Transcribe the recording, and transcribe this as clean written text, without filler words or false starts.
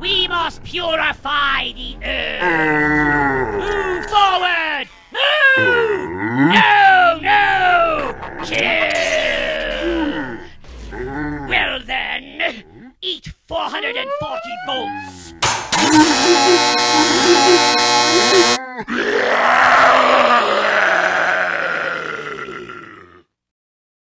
We must purify the earth. Move forward! Move! No, no! Chill! Well then, eat 440 volts.